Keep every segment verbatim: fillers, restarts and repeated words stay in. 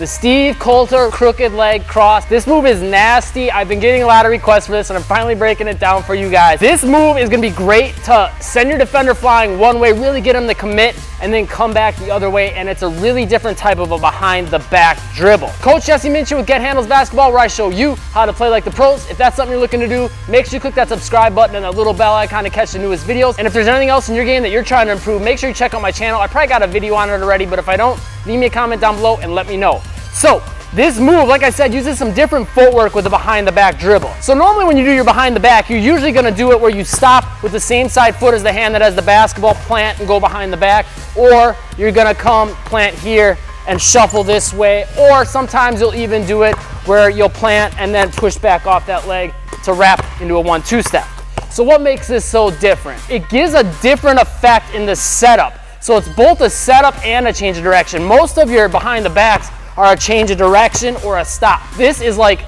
The Steve Colter crooked leg cross. This move is nasty. I've been getting a lot of requests for this, and I'm finally breaking it down for you guys. This move is gonna be great to send your defender flying one way, really get him to commit, and then come back the other way, and it's a really different type of a behind-the-back dribble. Coach Jesse Muench with Get Handles Basketball, where I show you how to play like the pros. If that's something you're looking to do, make sure you click that subscribe button and that little bell icon to catch the newest videos. And if there's anything else in your game that you're trying to improve, make sure you check out my channel. I probably got a video on it already, but if I don't, leave me a comment down below and let me know. So this move, like I said, uses some different footwork with a behind-the-back dribble. So normally when you do your behind-the-back, you're usually going to do it where you stop with the same side foot as the hand that has the basketball, plant, and go behind the back. Or you're going to come plant here and shuffle this way. Or sometimes you'll even do it where you'll plant and then push back off that leg to wrap into a one two step. So what makes this so different? It gives a different effect in the setup. So it's both a setup and a change of direction. Most of your behind-the-backs are a change of direction or a stop. This is like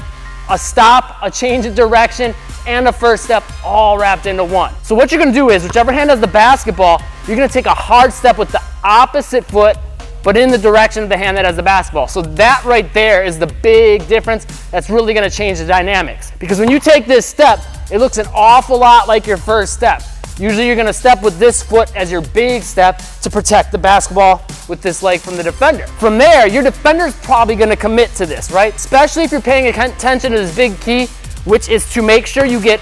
a stop, a change of direction, and a first step all wrapped into one. So what you're gonna do is, whichever hand has the basketball, you're gonna take a hard step with the opposite foot, but in the direction of the hand that has the basketball. So that right there is the big difference that's really gonna change the dynamics. Because when you take this step, it looks an awful lot like your first step. Usually you're gonna step with this foot as your big step to protect the basketball with this leg from the defender. From there, your defender's probably gonna commit to this, right? Especially if you're paying attention to this big key, which is to make sure you get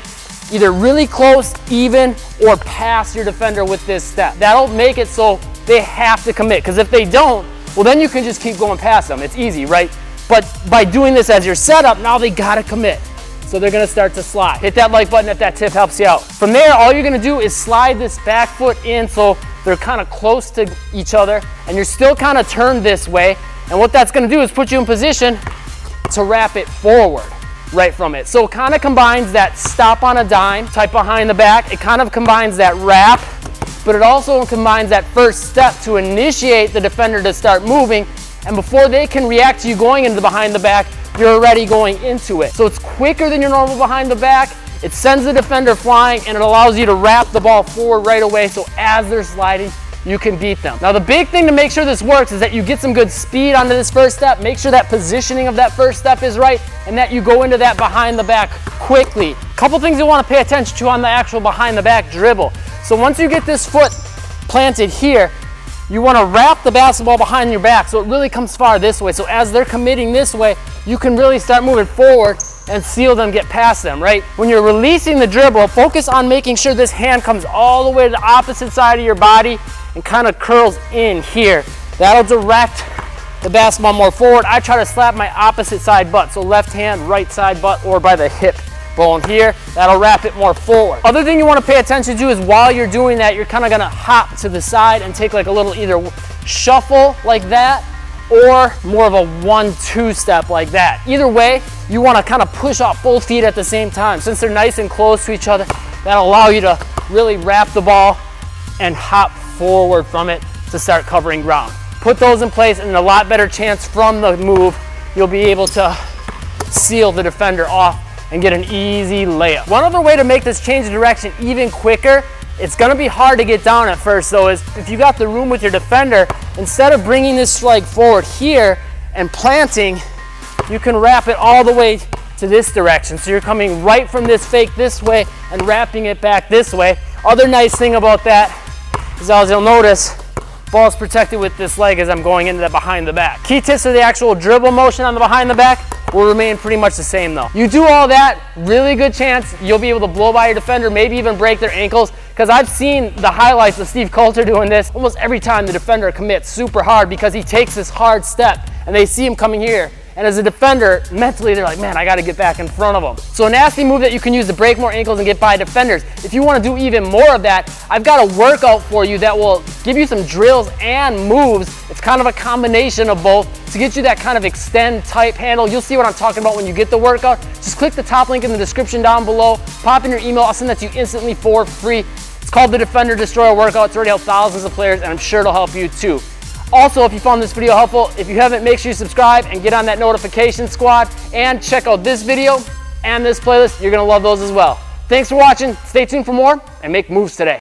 either really close, even, or past your defender with this step. That'll make it so they have to commit, because if they don't, well then you can just keep going past them. It's easy, right? But by doing this as your setup, now they gotta commit. So they're gonna start to slide. Hit that like button if that tip helps you out. From there, all you're gonna do is slide this back foot in so they're kind of close to each other, and you're still kind of turned this way, and what that's gonna do is put you in position to wrap it forward right from it. So it kind of combines that stop on a dime type behind the back, it kind of combines that wrap, but it also combines that first step to initiate the defender to start moving, and before they can react to you going into the behind the back, you're already going into it. So it's quicker than your normal behind the back, it sends the defender flying, and it allows you to wrap the ball forward right away, so as they're sliding, you can beat them. Now the big thing to make sure this works is that you get some good speed onto this first step, make sure that positioning of that first step is right, and that you go into that behind the back quickly. Couple things you want to pay attention to on the actual behind the back dribble. So once you get this foot planted here, you want to wrap the basketball behind your back so it really comes far this way. So as they're committing this way, you can really start moving forward and seal them, get past them, right? When you're releasing the dribble, focus on making sure this hand comes all the way to the opposite side of your body and kind of curls in here. That'll direct the basketball more forward. I try to slap my opposite side butt, so left hand, right side butt, or by the hip bone here. That'll wrap it more forward. Other thing you want to pay attention to is while you're doing that, you're kind of going to hop to the side and take like a little either shuffle like that, or more of a one two step like that. Either way, you wanna kinda push off both feet at the same time. Since they're nice and close to each other, that'll allow you to really wrap the ball and hop forward from it to start covering ground. Put those in place and a lot better chance from the move, you'll be able to seal the defender off and get an easy layup. One other way to make this change of direction even quicker, it's gonna be hard to get down at first though, is if you got the room with your defender, instead of bringing this leg forward here and planting, you can wrap it all the way to this direction. So you're coming right from this fake this way and wrapping it back this way. Other nice thing about that is, as you'll notice, ball's protected with this leg as I'm going into that behind the back. Key tips for the actual dribble motion on the behind the back will remain pretty much the same though. You do all that, really good chance you'll be able to blow by your defender, maybe even break their ankles, because I've seen the highlights of Steve Colter doing this almost every time the defender commits super hard, because he takes this hard step and they see him coming here, and as a defender, mentally they're like, man, I gotta get back in front of them. So a nasty move that you can use to break more ankles and get by defenders. If you wanna do even more of that, I've got a workout for you that will give you some drills and moves. It's kind of a combination of both to get you that kind of extend type handle. You'll see what I'm talking about when you get the workout. Just click the top link in the description down below, pop in your email, I'll send that to you instantly for free. It's called the Defender Destroyer workout. It's already helped thousands of players, and I'm sure it'll help you too. Also, if you found this video helpful, if you haven't, make sure you subscribe and get on that notification squad, and check out this video and this playlist. You're gonna love those as well. Thanks for watching, stay tuned for more, and make moves today.